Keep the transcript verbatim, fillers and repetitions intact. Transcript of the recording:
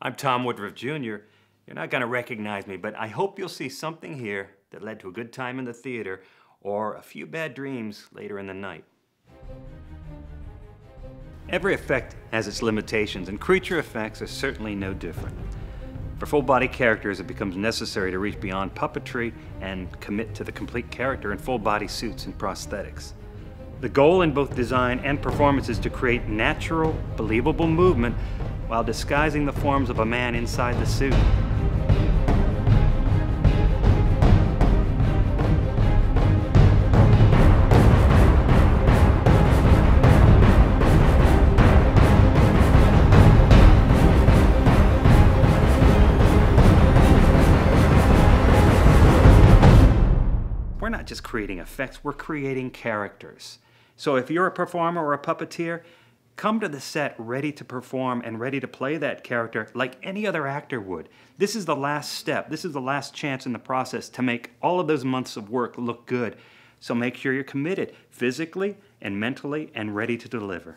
I'm Tom Woodruff, Junior You're not going to recognize me, but I hope you'll see something here that led to a good time in the theater or a few bad dreams later in the night. Every effect has its limitations, and creature effects are certainly no different. For full-body characters, it becomes necessary to reach beyond puppetry and commit to the complete character in full-body suits and prosthetics. The goal in both design and performance is to create natural, believable movement while disguising the forms of a man inside the suit. We're not just creating effects, we're creating characters. So if you're a performer or a puppeteer, come to the set ready to perform and ready to play that character like any other actor would. This is the last step. This is the last chance in the process to make all of those months of work look good. So make sure you're committed physically and mentally and ready to deliver.